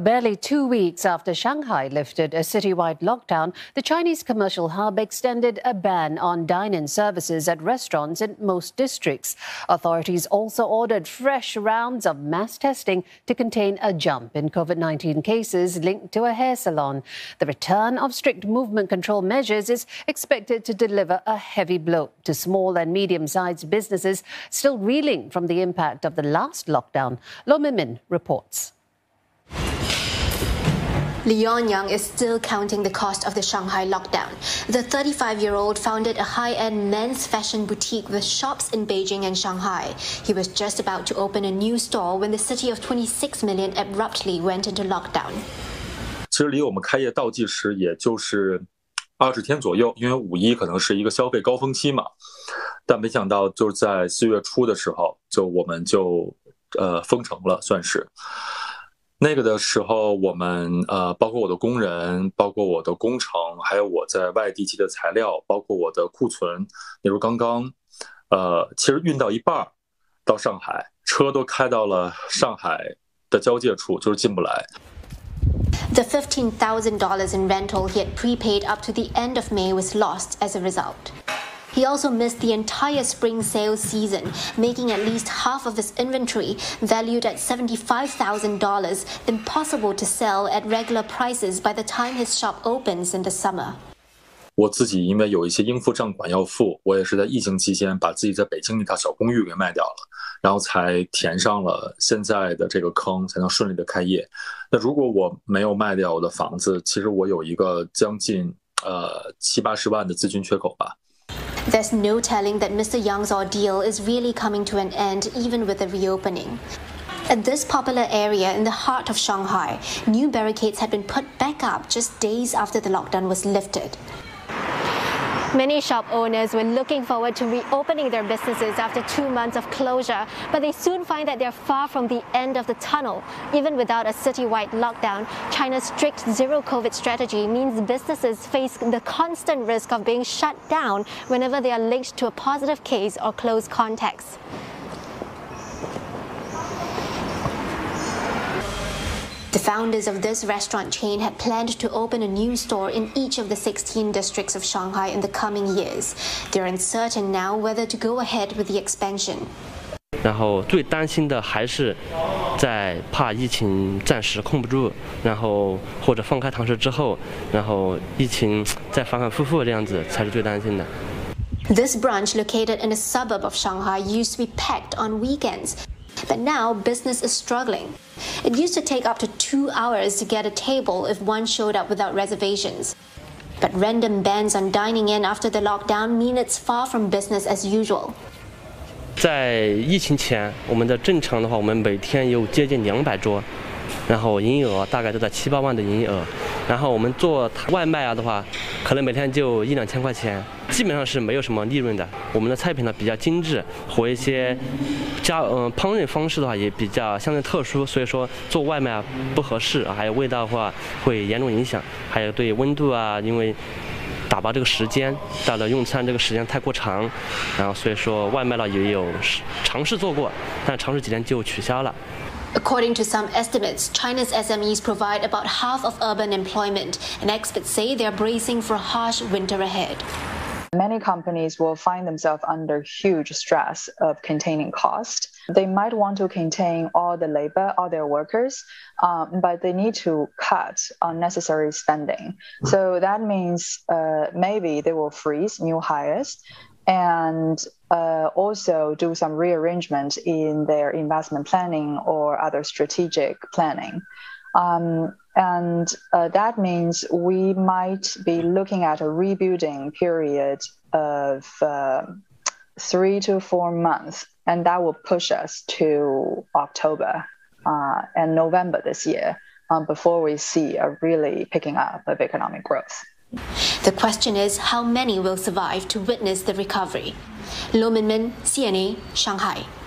Barely 2 weeks after Shanghai lifted a citywide lockdown, the Chinese commercial hub extended a ban on dine-in services at restaurants in most districts. Authorities also ordered fresh rounds of mass testing to contain a jump in COVID-19 cases linked to a hair salon. The return of strict movement control measures is expected to deliver a heavy blow to small and medium-sized businesses still reeling from the impact of the last lockdown. Lo Minmin reports. Leon Yang is still counting the cost of the Shanghai lockdown. The 35-year-old founded a high-end men's fashion boutique with shops in Beijing and Shanghai. He was just about to open a new store when the city of 26 million abruptly went into lockdown. 其实离我们开业倒计时也就是20天左右，因为五一可能是一个消费高峰期嘛。但没想到就在4月初的时候，我们就封城了，算是。 那个的时候，我们包括我的工人，包括我的工程，还有我在外地寄的材料，包括我的库存，那时候刚刚，其实运到一半到上海，车都开到了上海的交界处，就是进不来。 The $15,000 in rental he had prepaid up to the end of May was lost as a result. He also missed the entire spring sales season, making at least half of his inventory, valued at $75,000, impossible to sell at regular prices by the time his shop opens in the summer. 我自己因为有一些应付账款要付，我也是在疫情期间把自己在北京那套小公寓给卖掉了，然后才填上了现在的这个坑，才能顺利的开业。那如果我没有卖掉我的房子，其实我有一个将近70-80万的资金缺口吧。 There's no telling that Mr. Yang's ordeal is really coming to an end, even with the reopening. At this popular area in the heart of Shanghai, new barricades had been put back up just days after the lockdown was lifted. Many shop owners were looking forward to reopening their businesses after 2 months of closure, but they soon find that they're far from the end of the tunnel. Even without a citywide lockdown, China's strict zero-COVID strategy means businesses face the constant risk of being shut down whenever they are linked to a positive case or close contacts. The founders of this restaurant chain had planned to open a new store in each of the 16 districts of Shanghai in the coming years. They're uncertain now whether to go ahead with the expansion. 然后最担心的还是在怕疫情暂时控不住，然后或者放开堂食之后，然后疫情再反反复复这样子才是最担心的。 This branch located in a suburb of Shanghai used to be packed on weekends. But now business is struggling. It used to take up to 2 hours to get a table if one showed up without reservations. But random bans on dining in after the lockdown mean it's far from business as usual. 在疫情前，我们的正常的话，我们每天有接近200桌，然后营业额大概都在7-8万的营业额。然后我们做外卖啊的话，可能每天就1-2千块钱。 基本上是没有什么利润的。我们的菜品呢比较精致，和一些烹饪方式的话也比较相对特殊，所以说做外卖啊不合适，还有味道的话会严重影响，还有对温度啊，因为打包这个时间到了用餐这个时间太过长，然后所以说外卖呢也有尝试做过，但尝试几天就取消了。 According to some estimates, China's SMEs provide about half of urban employment, and experts say they're bracing for a harsh winter ahead. Many companies will find themselves under huge stress of containing cost. They might want to contain all the labor, all their workers, but they need to cut unnecessary spending. So that means maybe they will freeze new hires and also do some rearrangement in their investment planning or other strategic planning. That means we might be looking at a rebuilding period of 3 to 4 months, and that will push us to October and November this year before we see a really picking up of economic growth. The question is how many will survive to witness the recovery? Lo Minmin, CNA, Shanghai.